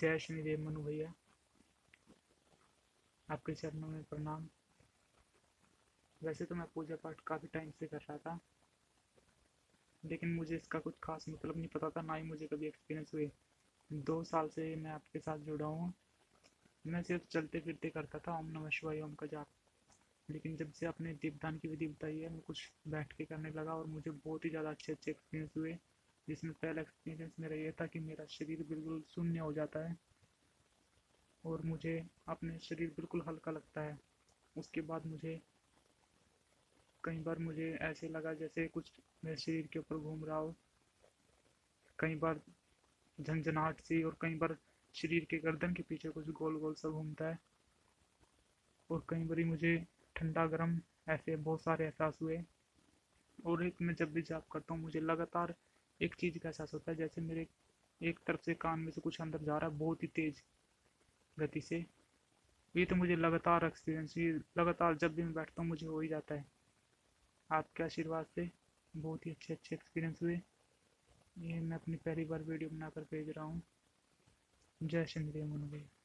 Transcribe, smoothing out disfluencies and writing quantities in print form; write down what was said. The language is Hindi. जय शनिदेव मनु भैया, आपके चरणों में प्रणाम। वैसे तो मैं पूजा पाठ काफ़ी टाइम से कर रहा था, लेकिन मुझे इसका कुछ खास मतलब नहीं पता था, ना ही मुझे कभी एक्सपीरियंस हुए। 2 साल से मैं आपके साथ जुड़ा हूँ। मैं सिर्फ चलते फिरते करता था ओम नमः शिवाय ओम का जाप, लेकिन जब से आपने दीपदान की विधि बताई है, मैं कुछ बैठ के करने लगा और मुझे बहुत ही ज़्यादा अच्छे एक्सपीरियंस हुए। जिसमें पहला एक्सपीरियंस मेरा यह था कि मेरा शरीर बिल्कुल शून्य हो जाता है और मुझे अपने शरीर बिल्कुल हल्का लगता है। उसके बाद मुझे कई बार मुझे ऐसे लगा जैसे कुछ मेरे शरीर के ऊपर घूम रहा हो, कई बार झंझनाहट सी, और कई बार शरीर के गर्दन के पीछे कुछ गोल गोल सा घूमता है, और कई बार मुझे ठंडा गर्म ऐसे बहुत सारे एहसास हुए। और एक मैं जब भी जाप करता हूँ मुझे लगातार एक चीज़ का एहसास होता है, जैसे मेरे एक तरफ से कान में से कुछ अंदर जा रहा है बहुत ही तेज़ गति से। ये तो मुझे लगातार एक्सपीरियंस, ये लगातार जब भी मैं बैठता हूँ मुझे हो ही जाता है। आपके आशीर्वाद से बहुत ही अच्छे एक्सपीरियंस हुए। ये मैं अपनी पहली बार वीडियो बनाकर भेज रहा हूँ। जय शनिदेव मनु भैया।